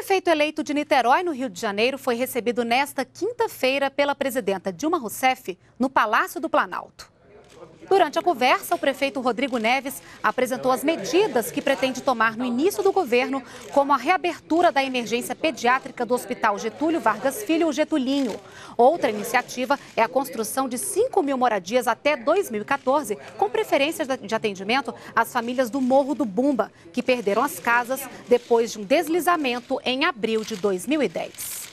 prefeito eleito de Niterói, no Rio de Janeiro, foi recebido nesta quinta-feira pela presidenta Dilma Rousseff no Palácio do Planalto. Durante a conversa, o prefeito Rodrigo Neves apresentou as medidas que pretende tomar no início do governo, como a reabertura da emergência pediátrica do Hospital Getúlio Vargas Filho, o Getulinho. Outra iniciativa é a construção de 5.000 moradias até 2014, com preferência de atendimento às famílias do Morro do Bumba, que perderam as casas depois de um deslizamento em abril de 2010.